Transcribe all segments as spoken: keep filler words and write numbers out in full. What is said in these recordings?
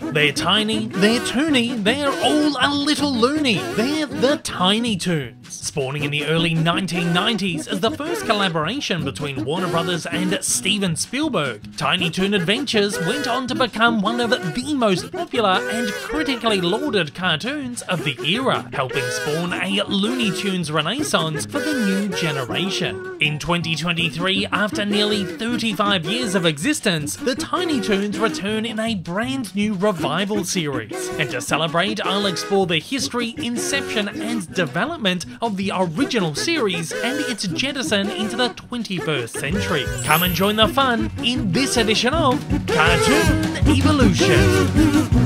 They're tiny, they're toony, they're all a little loony. They're the Tiny Toons. Spawning in the early nineteen nineties as the first collaboration between Warner Bros. And Steven Spielberg, Tiny Toon Adventures went on to become one of the most popular and critically lauded cartoons of the era, helping spawn a Looney Tunes renaissance for the new generation. In twenty twenty-three, after nearly thirty-five years of existence, the Tiny Toons return in a brand new revival. Revival series, and to celebrate, I'll explore the history, inception and development of the original series and its jettison into the twenty-first century. Come and join the fun in this edition of Cartoon Evolution.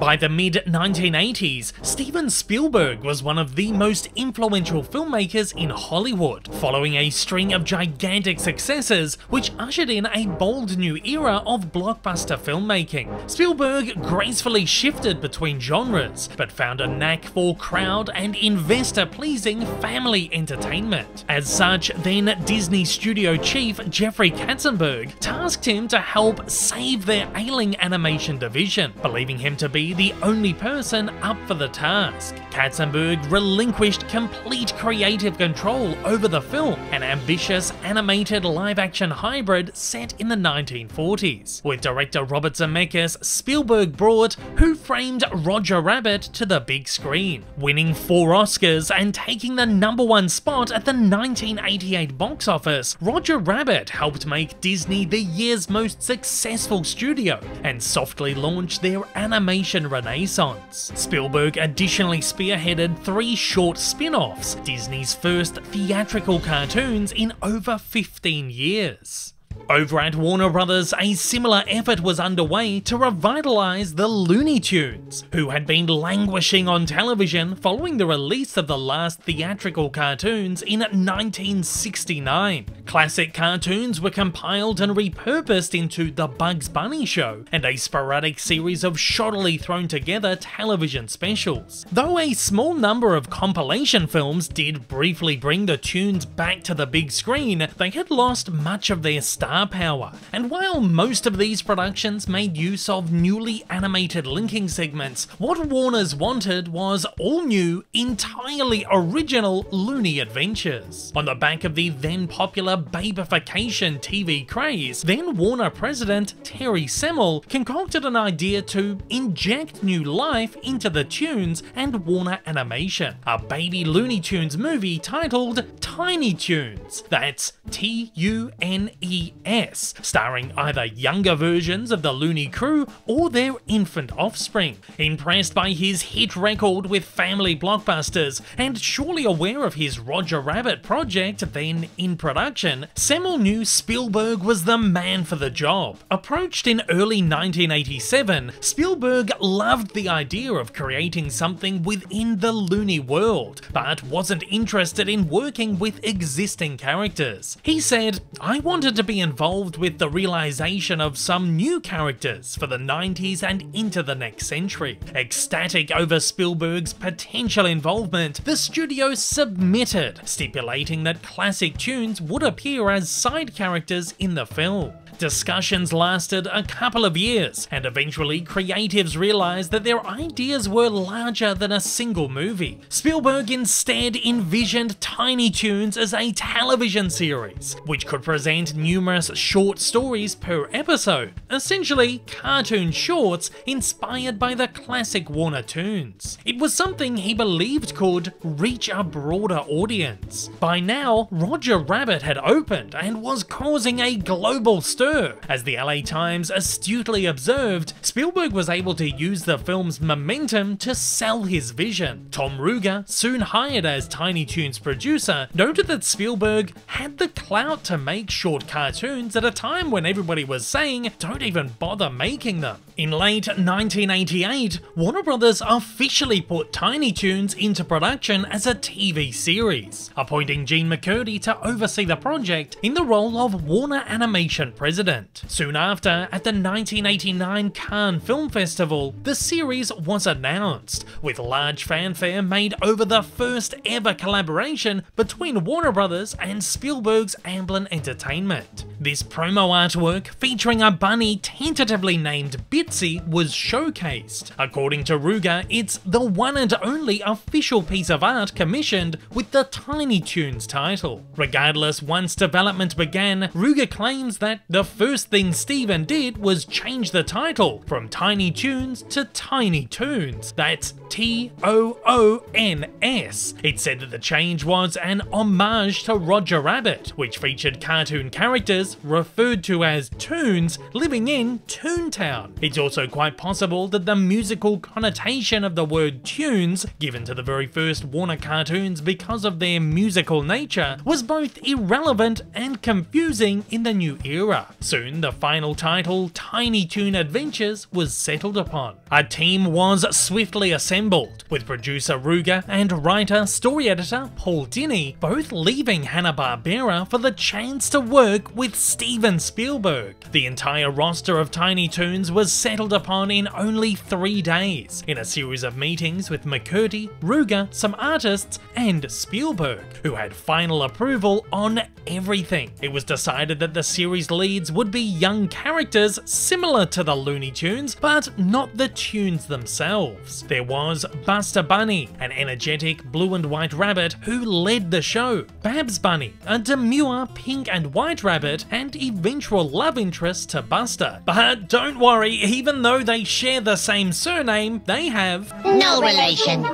By the mid nineteen eighties, Steven Spielberg was one of the most influential filmmakers in Hollywood, following a string of gigantic successes which ushered in a bold new era of blockbuster filmmaking. Spielberg gracefully shifted between genres, but found a knack for crowd and investor-pleasing family entertainment. As such, then Disney studio chief Jeffrey Katzenberg tasked him to help save their ailing animation division, believing him to be the only person up for the task. Katzenberg relinquished complete creative control over the film, an ambitious animated live-action hybrid set in the nineteen forties. With director Robert Zemeckis, Spielberg brought Who Framed Roger Rabbit to the big screen, winning four Oscars and taking the number one spot at the nineteen eighty-eight box office. Roger Rabbit helped make Disney the year's most successful studio and softly launched their animation renaissance. Spielberg additionally spearheaded three short spin-offs, Disney's first theatrical cartoons in over fifteen years. Over at Warner Bros, a similar effort was underway to revitalise the Looney Tunes, who had been languishing on television following the release of the last theatrical cartoons in nineteen sixty-nine. Classic cartoons were compiled and repurposed into The Bugs Bunny Show and a sporadic series of shoddily thrown together television specials. Though a small number of compilation films did briefly bring the tunes back to the big screen, they had lost much of their star power. And while most of these productions made use of newly animated linking segments, what Warner's wanted was all new, entirely original Looney adventures. On the back of the then popular babification T V craze, then Warner president Terry Semel concocted an idea to inject new life into the Tunes and Warner Animation, a Baby Looney Tunes movie titled Tiny Tunes, that's T U N E S, starring either younger versions of the Looney crew or their infant offspring. Impressed by his hit record with family blockbusters and surely aware of his Roger Rabbit project then in production, Semel knew Spielberg was the man for the job. Approached in early nineteen eighty-seven, Spielberg loved the idea of creating something within the Looney world, but wasn't interested in working with existing characters. He said, "I wanted to be involved with the realization of some new characters for the nineties and into the next century." Ecstatic over Spielberg's potential involvement, the studio submitted, stipulating that classic tunes would appear as side characters in the film. Discussions lasted a couple of years, and eventually creatives realized that their ideas were larger than a single movie. Spielberg instead envisioned Tiny Toons as a television series, which could present numerous short stories per episode, essentially cartoon shorts inspired by the classic Warner Tunes. It was something he believed could reach a broader audience. By now, Roger Rabbit had opened and was causing a global stir. As the L A Times astutely observed, Spielberg was able to use the film's momentum to sell his vision. Tom Ruegger, soon hired as Tiny Toons producer, noted that Spielberg had the clout to make short cartoons at a time when everybody was saying, "Don't even bother making them." In late nineteen eighty-eight, Warner Bros. Officially put Tiny Toons into production as a T V series, appointing Gene McCurdy to oversee the project in the role of Warner Animation president. Soon after, at the nineteen eighty-nine Cannes Film Festival, the series was announced, with large fanfare made over the first ever collaboration between Warner Bros. And Spielberg's Amblin Entertainment. This promo artwork, featuring a bunny tentatively named Bitsy, was showcased. According to Ruegger, it's the one and only official piece of art commissioned with the Tiny Toons title. Regardless, once development began, Ruegger claims that the first thing Steven did was change the title from Tiny Toons to Tiny Toons. That's T O O N S. It said that the change was an homage to Roger Rabbit, which featured cartoon characters referred to as Toons living in Toontown. It's also quite possible that the musical connotation of the word tunes, given to the very first Warner cartoons because of their musical nature, was both irrelevant and confusing in the new era. Soon, the final title, Tiny Toon Adventures, was settled upon. A team was swiftly assembled, with producer Ruegger and writer, story editor Paul Dini both leaving Hanna-Barbera for the chance to work with Steven Spielberg. The entire roster of Tiny Toons was settled upon in only three days, in a series of meetings with McCurdy, Ruegger, some artists, and Spielberg, who had final approval on everything. It was decided that the series leads would be young characters similar to the Looney Tunes, but not the tunes themselves. There was Buster Bunny, an energetic blue and white rabbit who led the show, Babs Bunny, a demure pink and white rabbit and eventual love interest to Buster. But don't worry, even though they share the same surname, they have no relation.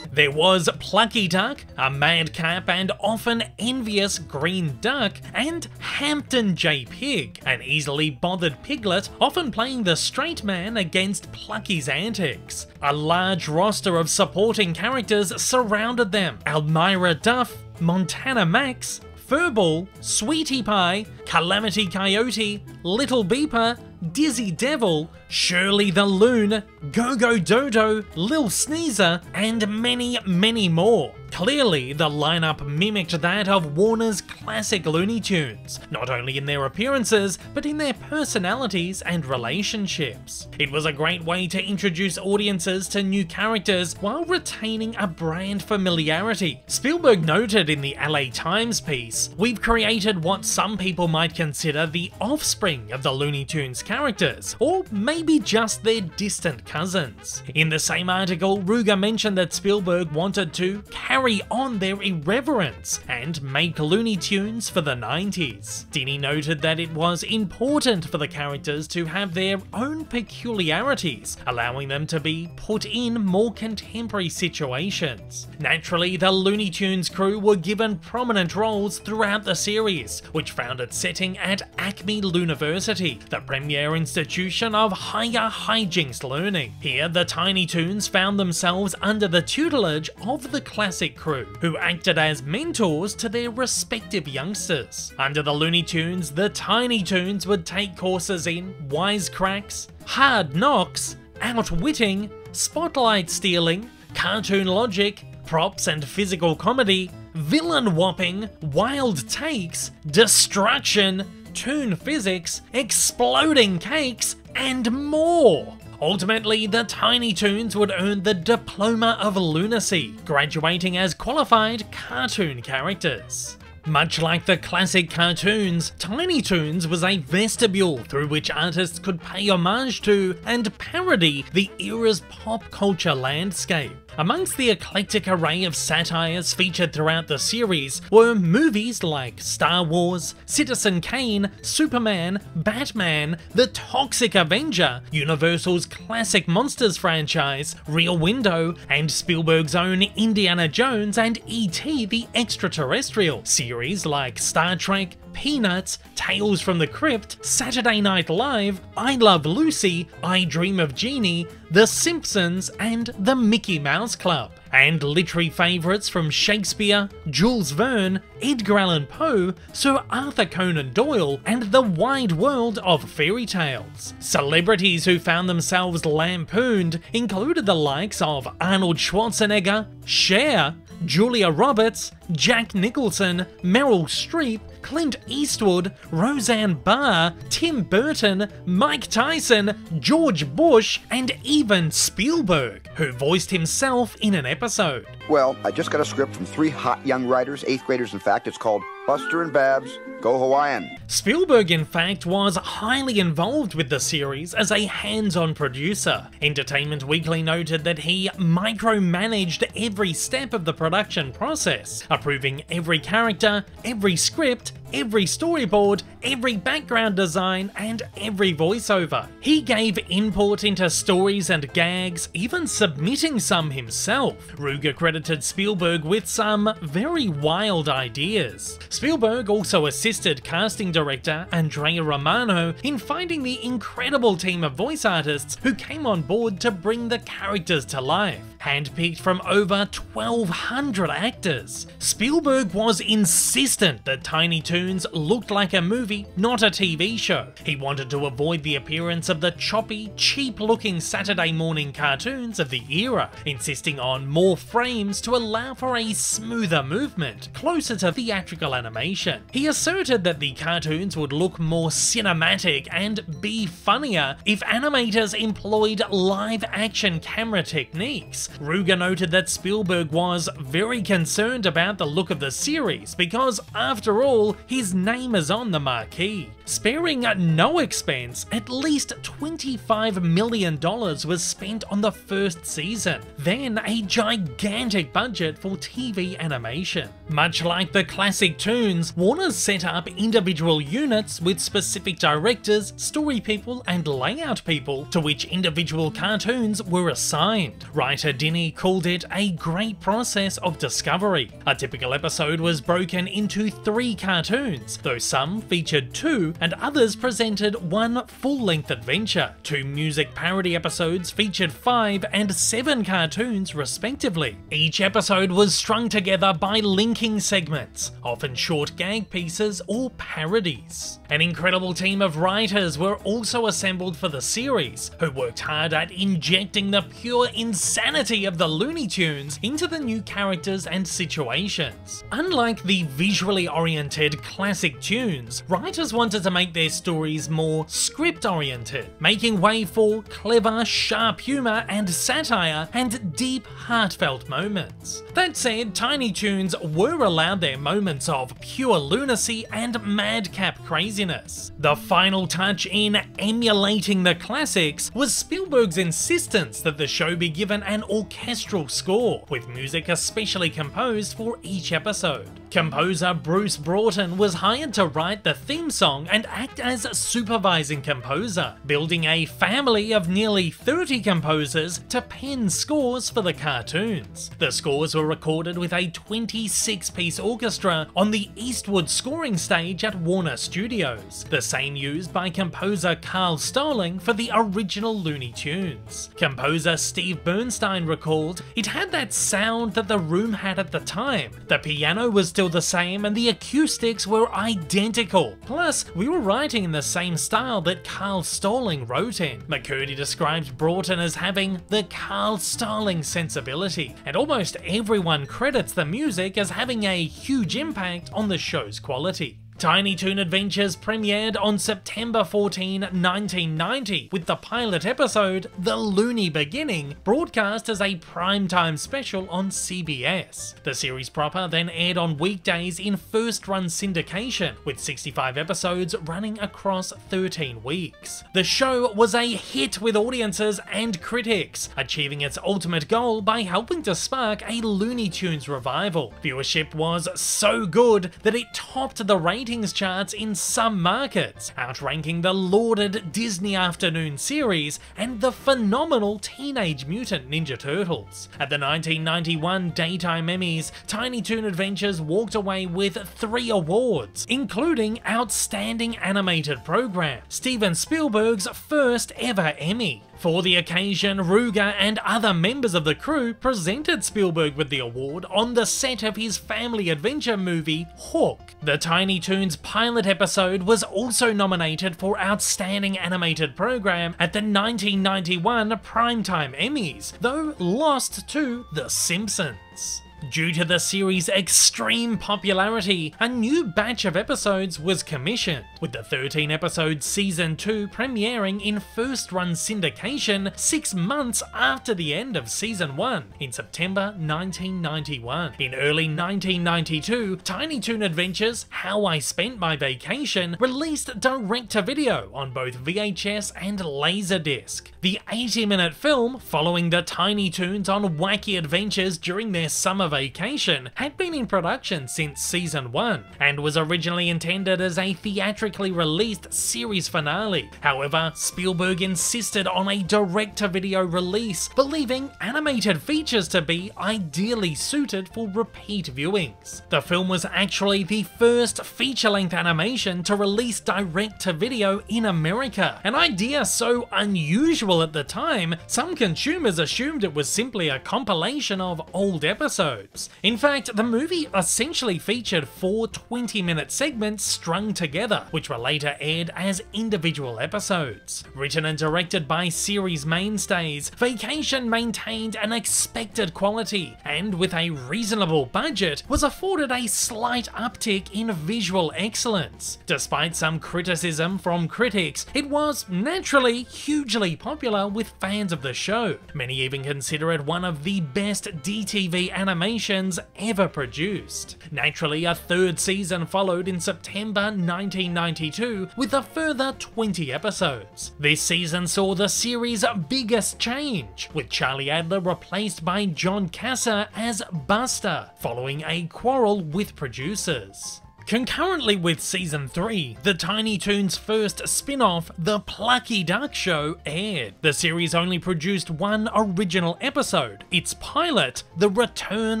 There was Plucky Duck, a madcap and often envious green duck, and Hampton J. Pig, an easily bothered piglet, often playing the straight man against Plucky's antics. A large roster of supporting characters surrounded them: Elmyra Duff, Montana Max, Furball, Sweetie Pie, Calamity Coyote, Little Beeper, Dizzy Devil, Shirley the Loon, Go-Go Dodo, Lil Sneezer, and many, many more. Clearly, the lineup mimicked that of Warner's classic Looney Tunes, not only in their appearances, but in their personalities and relationships. It was a great way to introduce audiences to new characters while retaining a brand familiarity. Spielberg noted in the L A Times piece, "We've created what some people might consider the offspring of the Looney Tunes characters, or maybe just their distant cousins." In the same article, Ruegger mentioned that Spielberg wanted to carry on their irreverence and make Looney Tunes for the nineties. Dini noted that it was important for the characters to have their own peculiarities, allowing them to be put in more contemporary situations. Naturally, the Looney Tunes crew were given prominent roles throughout the series, which found its setting at Acme University, the premier institution of higher hijinks learning. Here, the Tiny Toons found themselves under the tutelage of the classic crew, who acted as mentors to their respective youngsters. Under the Looney Tunes, the Tiny Toons would take courses in wisecracks, hard knocks, outwitting, spotlight stealing, cartoon logic, props and physical comedy, villain whopping, wild takes, destruction, toon physics, exploding cakes, and more. Ultimately, the Tiny Toons would earn the Diploma of Lunacy, graduating as qualified cartoon characters. Much like the classic cartoons, Tiny Toons was a vestibule through which artists could pay homage to and parody the era's pop culture landscape. Amongst the eclectic array of satires featured throughout the series were movies like Star Wars, Citizen Kane, Superman, Batman, The Toxic Avenger, Universal's classic Monsters franchise, Rear Window, and Spielberg's own Indiana Jones and E T the Extraterrestrial. Series like Star Trek, Peanuts, Tales from the Crypt, Saturday Night Live, I Love Lucy, I Dream of Jeannie, The Simpsons, and The Mickey Mouse Club. And literary favourites from Shakespeare, Jules Verne, Edgar Allan Poe, Sir Arthur Conan Doyle, and the wide world of fairy tales. Celebrities who found themselves lampooned included the likes of Arnold Schwarzenegger, Cher, Julia Roberts, Jack Nicholson, Meryl Streep, Clint Eastwood, Roseanne Barr, Tim Burton, Mike Tyson, George Bush, and even Spielberg, who voiced himself in an episode. Well, I just got a script from three hot young writers, eighth graders in fact. It's called Buster and Babs Go Hawaiian. Spielberg, in fact, was highly involved with the series as a hands-on producer. Entertainment Weekly noted that he micromanaged every step of the production process, approving every character, every script, every storyboard, every background design, and every voiceover. He gave input into stories and gags, even submitting some himself. Ruegger credited Spielberg with some very wild ideas. Spielberg also assisted casting director Andrea Romano in finding the incredible team of voice artists who came on board to bring the characters to life. Handpicked from over twelve hundred actors, Spielberg was insistent that Tiny Toons looked like a movie, not a T V show. He wanted to avoid the appearance of the choppy, cheap-looking Saturday morning cartoons of the era, insisting on more frames to allow for a smoother movement, closer to theatrical animation. He asserted that the cartoons would look more cinematic and be funnier if animators employed live-action camera techniques. Ruegger noted that Spielberg was very concerned about the look of the series because, after all, his name is on the marquee. Sparing no expense, at least twenty-five million dollars was spent on the first season, then a gigantic budget for T V animation. Much like the classic Toons, Warner set up individual units with specific directors, story people, and layout people to which individual cartoons were assigned. Writer Dini called it a great process of discovery. A typical episode was broken into three cartoons, though some featured two and others presented one full-length adventure. Two music parody episodes featured five and seven cartoons respectively. Each episode was strung together by linking segments, often short gag pieces or parodies. An incredible team of writers were also assembled for the series, who worked hard at injecting the pure insanity of the Looney Tunes into the new characters and situations. Unlike the visually oriented classic Tunes, writers wanted to make their stories more script-oriented, making way for clever, sharp humor and satire and deep, heartfelt moments. That said, Tiny Toons were allowed their moments of pure lunacy and madcap craziness. The final touch in emulating the classics was Spielberg's insistence that the show be given an orchestral score, with music especially composed for each episode. Composer Bruce Broughton was hired to write the theme song and act as a supervising composer, building a family of nearly thirty composers to pen scores for the cartoons. The scores were recorded with a twenty-six piece orchestra on the Eastwood scoring stage at Warner Studios, the same used by composer Carl Stalling for the original Looney Tunes. Composer Steve Bernstein recalled, "It had that sound that the room had at the time. The piano was still the same and the acoustics were identical. Plus, we were writing in the same style that Carl Stalling wrote in." McCurdy described Broughton as having the Carl Stalling sensibility, and almost everyone credits the music as having a huge impact on the show's quality. Tiny Toon Adventures premiered on September fourteenth nineteen ninety with the pilot episode, The Looney Beginning, broadcast as a primetime special on C B S. The series proper then aired on weekdays in first-run syndication, with sixty-five episodes running across thirteen weeks. The show was a hit with audiences and critics, achieving its ultimate goal by helping to spark a Looney Tunes revival. Viewership was so good that it topped the rating ratings charts in some markets, outranking the lauded Disney afternoon series and the phenomenal Teenage Mutant Ninja Turtles. At the nineteen ninety-one Daytime Emmys, Tiny Toon Adventures walked away with three awards, including Outstanding Animated Program, Steven Spielberg's first ever Emmy. For the occasion, Ruegger and other members of the crew presented Spielberg with the award on the set of his family adventure movie, Hawk. The Tiny Toons pilot episode was also nominated for Outstanding Animated Program at the nineteen ninety-one Primetime Emmys, though lost to The Simpsons. Due to the series' extreme popularity, a new batch of episodes was commissioned, with the thirteen episode Season two premiering in first-run syndication six months after the end of Season one, in September nineteen ninety-one. In early nineteen ninety-two, Tiny Toon Adventures How I Spent My Vacation released direct-to-video on both V H S and Laserdisc. The eighty minute film, following the Tiny Toons on wacky adventures during their summer vacation, had been in production since Season one, and was originally intended as a theatrically released series finale. However, Spielberg insisted on a direct-to-video release, believing animated features to be ideally suited for repeat viewings. The film was actually the first feature-length animation to release direct-to-video in America, an idea so unusual at the time, some consumers assumed it was simply a compilation of old episodes. In fact, the movie essentially featured four twenty minute segments strung together, which were later aired as individual episodes. Written and directed by series mainstays, Vacation maintained an expected quality, and with a reasonable budget, was afforded a slight uptick in visual excellence. Despite some criticism from critics, it was, naturally, hugely popular with fans of the show. Many even consider it one of the best D T V animations ever produced. Naturally, a third season followed in September nineteen ninety-two with a further twenty episodes. This season saw the series' biggest change, with Charlie Adler replaced by John Kasser as Buster, following a quarrel with producers. Concurrently with Season three, the Tiny Toons' first spin-off, The Plucky Duck Show, aired. The series only produced one original episode, its pilot, The Return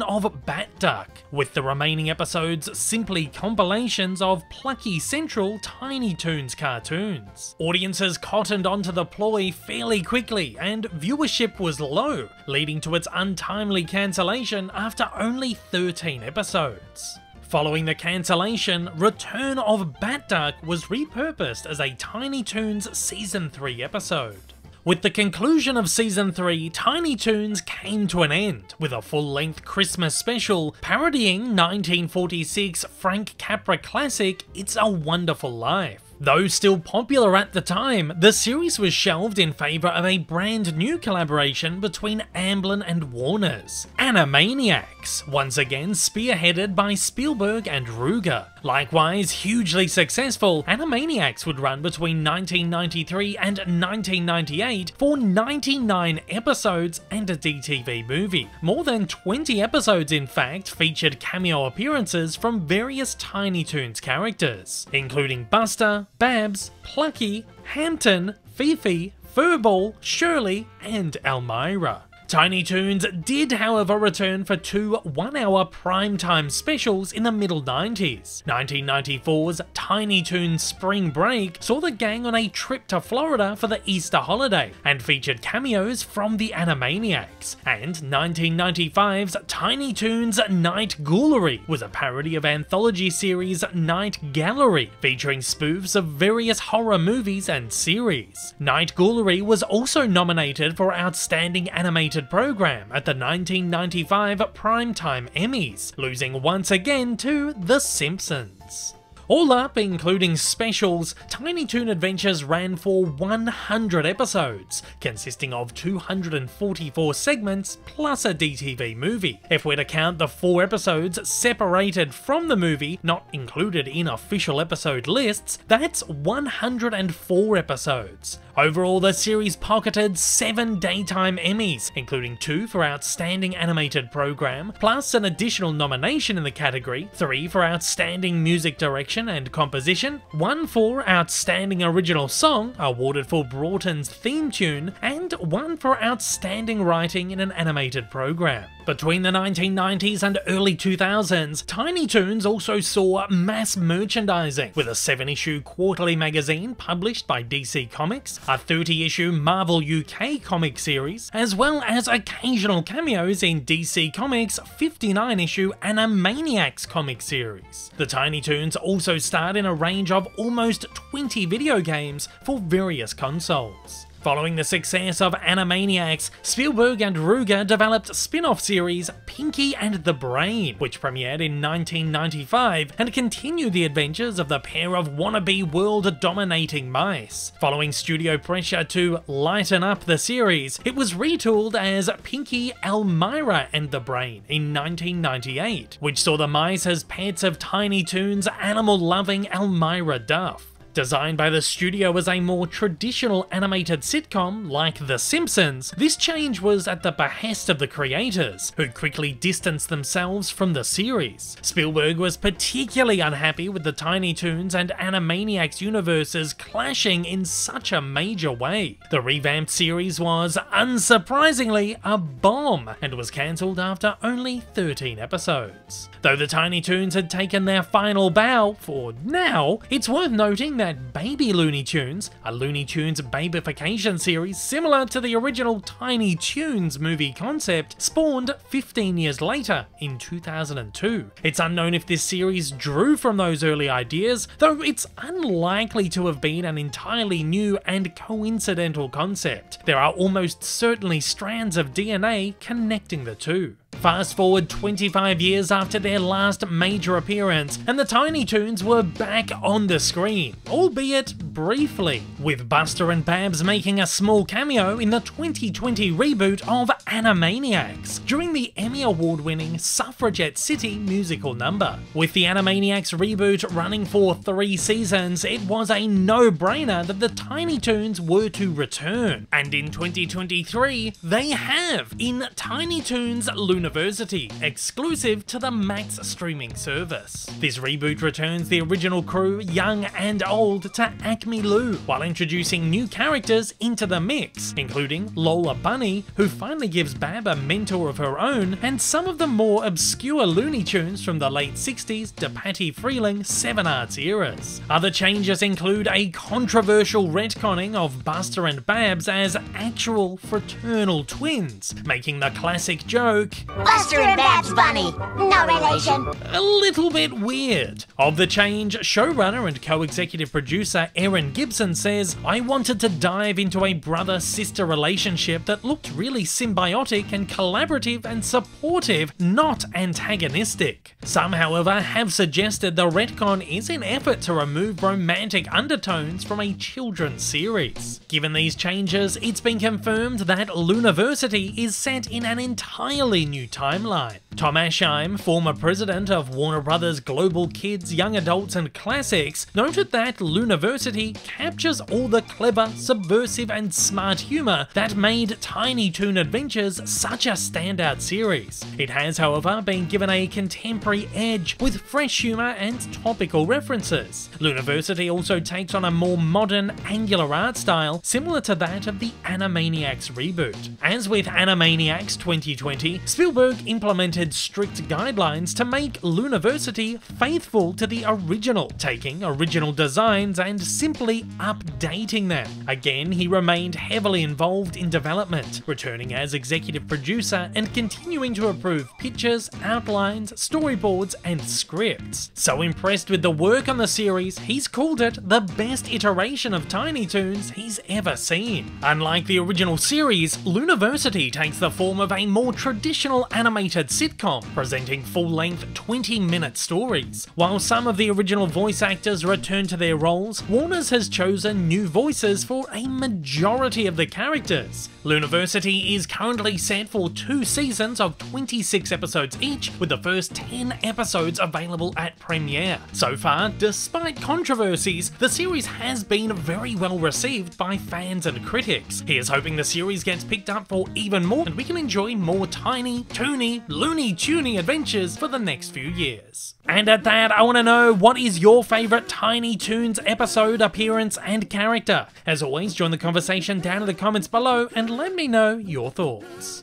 of Bat Duck, with the remaining episodes simply compilations of Plucky Central Tiny Toons cartoons. Audiences cottoned onto the ploy fairly quickly, and viewership was low, leading to its untimely cancellation after only thirteen episodes. Following the cancellation, Return of Bat Duck was repurposed as a Tiny Toons Season three episode. With the conclusion of Season three, Tiny Toons came to an end, with a full-length Christmas special parodying nineteen forty-six Frank Capra classic It's a Wonderful Life. Though still popular at the time, the series was shelved in favour of a brand new collaboration between Amblin and Warner's, Animaniacs, once again spearheaded by Spielberg and Ruegger. Likewise hugely successful, Animaniacs would run between nineteen ninety-three and nineteen ninety-eight for ninety-nine episodes and a D T V movie. More than twenty episodes, in fact, featured cameo appearances from various Tiny Toons characters, including Buster, Babs, Plucky, Hampton, Fifi, Furball, Shirley, and Elmyra. Tiny Toons did, however, return for two one hour primetime specials in the middle nineties. nineteen ninety-four's Tiny Toons Spring Break saw the gang on a trip to Florida for the Easter holiday, and featured cameos from the Animaniacs. And nineteen ninety-five's Tiny Toons Night Ghoulery was a parody of anthology series Night Gallery, featuring spoofs of various horror movies and series. Night Ghoulery was also nominated for Outstanding Animated Program at the nineteen ninety-five Primetime Emmys, losing once again to The Simpsons. All up, including specials, Tiny Toon Adventures ran for one hundred episodes, consisting of two hundred forty-four segments plus a D T V movie, if we're to count the four episodes separated from the movie, not included in official episode lists. That's one hundred four episodes. Overall, the series pocketed seven Daytime Emmys, including two for Outstanding Animated Program, plus an additional nomination in the category, three for Outstanding Music Direction and Composition, one for Outstanding Original Song, awarded for Broughton's theme tune, and one for Outstanding Writing in an Animated Program. Between the nineteen nineties and early two thousands, Tiny Toons also saw mass merchandising, with a seven issue quarterly magazine published by D C Comics, a thirty issue Marvel U K comic series, as well as occasional cameos in D C Comics' fifty-nine issue Animaniacs comic series. The Tiny Toons also starred in a range of almost twenty video games for various consoles. Following the success of Animaniacs, Spielberg and Ruegger developed spin-off series Pinky and the Brain, which premiered in nineteen ninety-five and continued the adventures of the pair of wannabe world-dominating mice. Following studio pressure to lighten up the series, it was retooled as Pinky, Elmyra and the Brain in nineteen ninety-eight, which saw the mice as pets of Tiny Toons animal-loving Elmyra Duff. Designed by the studio as a more traditional animated sitcom like The Simpsons, this change was at the behest of the creators, who quickly distanced themselves from the series. Spielberg was particularly unhappy with the Tiny Toons and Animaniacs universes clashing in such a major way. The revamped series was, unsurprisingly, a bomb and was cancelled after only thirteen episodes. Though the Tiny Toons had taken their final bow for now, it's worth noting that That Baby Looney Tunes, a Looney Tunes babification series similar to the original Tiny Toons movie concept, spawned fifteen years later in two thousand two. It's unknown if this series drew from those early ideas, though it's unlikely to have been an entirely new and coincidental concept. There are almost certainly strands of D N A connecting the two. Fast forward twenty-five years after their last major appearance, and the Tiny Toons were back on the screen, albeit briefly, with Buster and Babs making a small cameo in the twenty twenty reboot of Animaniacs during the Emmy Award-winning Suffragette City musical number. With the Animaniacs reboot running for three seasons, it was a no-brainer that the Tiny Toons were to return, and in twenty twenty-three, they have in Tiny Toons Lunar University, exclusive to the Max streaming service. This reboot returns the original crew, young and old, to Acme Lou, while introducing new characters into the mix, including Lola Bunny, who finally gives Bab a mentor of her own, and some of the more obscure Looney Tunes from the late sixties to Patty Freeling Seven Arts eras. Other changes include a controversial retconning of Buster and Babs as actual fraternal twins, making the classic joke, Buster and Babs Bunny, no relation, a little bit weird. Of the change, showrunner and co-executive producer Erin Gibson says, I wanted to dive into a brother-sister relationship that looked really symbiotic and collaborative and supportive, not antagonistic. Some, however, have suggested the retcon is an effort to remove romantic undertones from a children's series. Given these changes, it's been confirmed that Looniversity is set in an entirely new timeline. Tom Asheim, former president of Warner Bros. Global Kids, Young Adults and Classics, noted that Looniversity captures all the clever, subversive and smart humour that made Tiny Toon Adventures such a standout series. It has, however, been given a contemporary edge with fresh humour and topical references. Looniversity also takes on a more modern, angular art style similar to that of the Animaniacs reboot. As with Animaniacs twenty twenty, Spielberg implemented strict guidelines to make Looniversity faithful to the original, taking original designs and simply updating them. Again, he remained heavily involved in development, returning as executive producer and continuing to approve pictures, outlines, storyboards, and scripts. So impressed with the work on the series, he's called it the best iteration of Tiny Toons he's ever seen. Unlike the original series, Looniversity takes the form of a more traditional animated sitcom, presenting full-length twenty-minute stories. While some of the original voice actors return to their roles, Warner's has chosen new voices for a majority of the characters. Looniversity is currently set for two seasons of twenty-six episodes each, with the first ten episodes available at premiere. So far, despite controversies, the series has been very well received by fans and critics. He is hoping the series gets picked up for even more, and we can enjoy more Tiny, Toony, Looney Tuny adventures for the next few years. And at that, I want to know, what is your favourite Tiny Toons episode, appearance and character? As always, join the conversation down in the comments below and let me know your thoughts.